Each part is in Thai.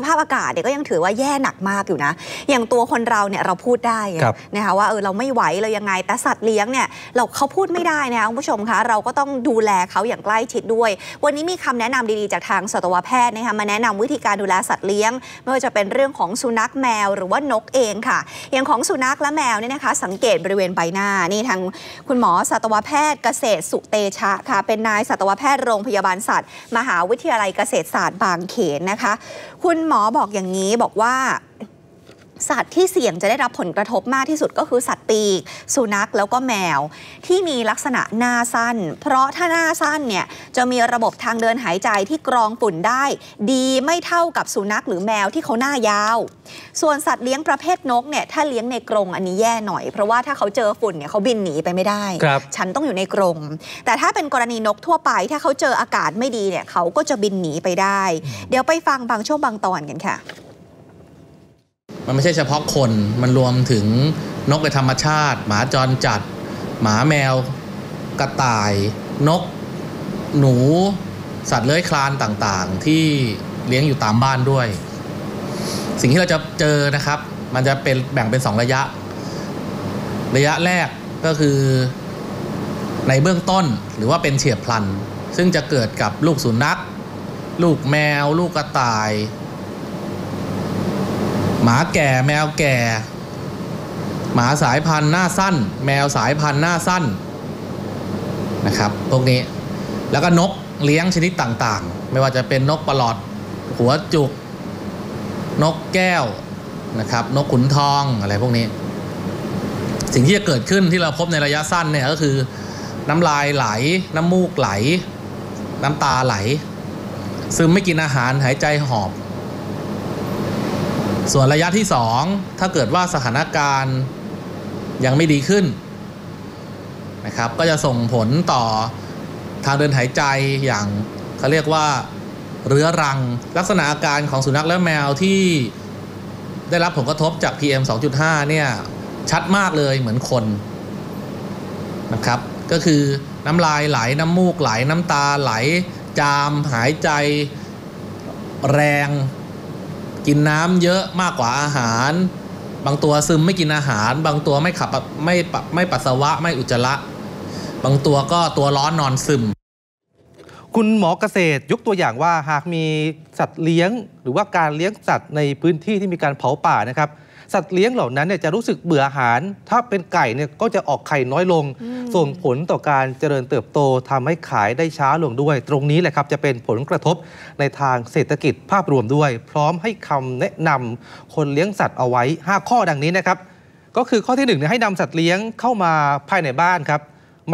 สภาพอากาศเนี่ยก็ยังถือว่าแย่หนักมากอยู่นะอย่างตัวคนเราเนี่ยเราพูดได้นะคะว่าเราไม่ไหวเรายังไงแต่สัตว์เลี้ยงเนี่ยเขาพูดไม่ได้นะคะคุณผู้ชมคะเราก็ต้องดูแลเขาอย่างใกล้ชิดด้วยวันนี้มีคำแนะนำดีๆจากทางสัตวแพทย์นะคะมาแนะนำวิธีการดูแลสัตว์เลี้ยงไม่ว่าจะเป็นเรื่องของสุนัขแมวหรือว่านกเองค่ะอย่างของสุนัขและแมวเนี่ยนะคะสังเกตบริเวณใบหน้านี่ทางคุณหมอสัตวแพทย์เกษตรสุเตชะค่ะเป็นนายสัตวแพทย์โรงพยาบาลสัตว์มหาวิทยาลัยเกษตรศาสตร์บางเขนนะคะคุณหมอบอกอย่างนี้บอกว่าสัตว์ที่เสี่ยงจะได้รับผลกระทบมากที่สุดก็คือสัตว์ปีกสุนัขแล้วก็แมวที่มีลักษณะหน้าสั้นเพราะถ้าหน้าสั้นเนี่ยจะมีระบบทางเดินหายใจที่กรองฝุ่นได้ดีไม่เท่ากับสุนัขหรือแมวที่เขาหน้ายาวส่วนสัตว์เลี้ยงประเภทนกเนี่ยถ้าเลี้ยงในกรงอันนี้แย่หน่อยเพราะว่าถ้าเขาเจอฝุ่นเนี่ยเขาบินหนีไปไม่ได้ฉันต้องอยู่ในกรงแต่ถ้าเป็นกรณีนกทั่วไปถ้าเขาเจออากาศไม่ดีเนี่ยเขาก็จะบินหนีไปได้เดี๋ยวไปฟังบางช่วงบางตอนกันค่ะมันไม่ใช่เฉพาะคนมันรวมถึงนกในธรรมชาติหมาจรจัดหมาแมวกระต่ายนกหนูสัตว์เลื้อยคลานต่างๆที่เลี้ยงอยู่ตามบ้านด้วยสิ่งที่เราจะเจอนะครับมันจะเป็นแบ่งเป็น2ระยะแรกก็คือในเบื้องต้นหรือว่าเป็นเฉียบพลันซึ่งจะเกิดกับลูกสุนัขลูกแมวลูกกระต่ายหมาแก่แมวแก่หมาสายพันธุ์หน้าสั้นแมวสายพันธุ์หน้าสั้นนะครับพวกนี้แล้วก็นกเลี้ยงชนิดต่างๆไม่ว่าจะเป็นนกประหลอดหัวจุกนกแก้วนะครับนกขุนทองอะไรพวกนี้สิ่งที่จะเกิดขึ้นที่เราพบในระยะสั้นเนี่ยก็คือน้ำลายไหลน้ำมูกไหลน้ำตาไหลซึมไม่กินอาหารหายใจหอบส่วนระยะที่2ถ้าเกิดว่าสถานการณ์ยังไม่ดีขึ้นนะครับก็จะส่งผลต่อทางเดินหายใจอย่างเขาเรียกว่าเรื้อรังลักษณะอาการของสุนัขและแมวที่ได้รับผลกระทบจาก PM 2.5 เนี่ยชัดมากเลยเหมือนคนนะครับก็คือน้ำลายไหลน้ำมูกไหลน้ำตาไหลจามหายใจแรงกินน้ำเยอะมากกว่าอาหารบางตัวซึมไม่กินอาหารบางตัวไม่ปัสสาวะไม่อุจจาระบางตัวก็ตัวร้อนนอนซึมคุณหมอเกษตรยกตัวอย่างว่าหากมีสัตว์เลี้ยงหรือว่าการเลี้ยงสัตว์ในพื้นที่ที่มีการเผาป่านะครับสัตว์เลี้ยงเหล่านั้นเนี่ยจะรู้สึกเบื่ออาหารถ้าเป็นไก่เนี่ยก็จะออกไข่น้อยลงส่งผลต่อการเจริญเติบโตทำให้ขายได้ช้าลงด้วยตรงนี้แหละครับจะเป็นผลกระทบในทางเศรษฐกิจภาพรวมด้วยพร้อมให้คำแนะนำคนเลี้ยงสัตว์เอาไว้5ข้อดังนี้นะครับก็คือข้อที่1เนี่ยให้นำสัตว์เลี้ยงเข้ามาภายในบ้านครับ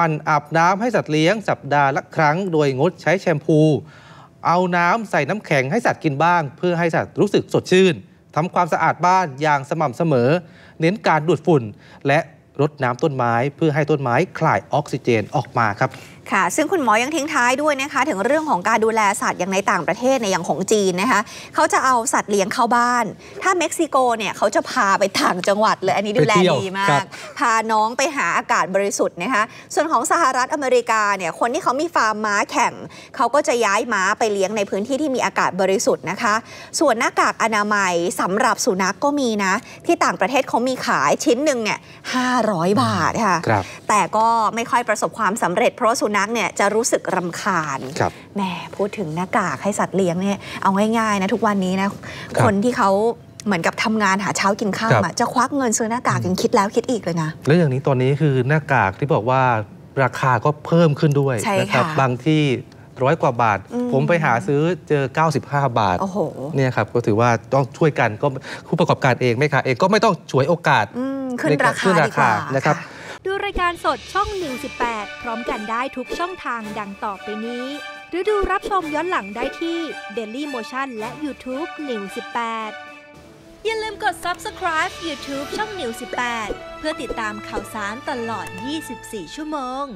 มันอาบน้ำให้สัตว์เลี้ยงสัปดาห์ละครั้งโดยงดใช้แชมพูเอาน้ำใส่น้ำแข็งให้สัตว์กินบ้างเพื่อให้สัตว์รู้สึกสดชื่นทำความสะอาดบ้านอย่างสม่ำเสมอเน้นการดูดฝุ่นและรดน้ำต้นไม้เพื่อให้ต้นไม้คลายออกซิเจนออกมาครับค่ะซึ่งคุณหมอยังทิ้งท้ายด้วยนะคะถึงเรื่องของการดูแลสัตว์อย่างในต่างประเทศในอย่างของจีนนะคะเขาจะเอาสัตว์เลี้ยงเข้าบ้านถ้าเม็กซิโกเนี่ยเขาจะพาไปต่างจังหวัดเลยอันนี้ดูแลดีมากพาน้องไปหาอากาศบริสุทธิ์นะคะส่วนของสหรัฐอเมริกาเนี่ยคนที่เขามีฟาร์มม้าแข่งเขาก็จะย้ายม้าไปเลี้ยงในพื้นที่ที่มีอากาศบริสุทธิ์นะคะส่วนหน้ากากอนามัยสำหรับสุนัขก็มีนะที่ต่างประเทศเขามีขายชิ้นหนึ่งเนี่ย500 บาทค่ะแต่ก็ไม่ค่อยประสบความสำเร็จเพราะสุนัขเนี่ยจะรู้สึกรำคาญแหมพูดถึงหน้ากากให้สัตว์เลี้ยงเนี่ยเอาง่ายๆนะทุกวันนี้นะ คนที่เขาเหมือนกับทำงานหาเช้ากินข้าวจะควักเงินซื้อหน้ากากยังคิดแล้วคิดอีกเลยนะแล้วอย่างนี้ตอนนี้คือหน้ากากที่บอกว่าราคาก็เพิ่มขึ้นด้วยนะครับบางที่100 กว่าบาทผมไปหาซื้อเจอ95 บาทเนี่ยครับก็ถือว่าต้องช่วยกันก็ผู้ประกอบการเองไม่ค่ะเองก็ไม่ต้องฉวยโอกาสขึ้นราคาดีกว่านะครับดูรายการสดช่อง 118 พร้อมกันได้ทุกช่องทางดังต่อไปนี้หรือดูรับชมย้อนหลังได้ที่ Daily Motion และ YouTube 118 อย่าลืมกด Subscribe YouTube ช่อง 118 เพื่อติดตามข่าวสารตลอด 24 ชั่วโมง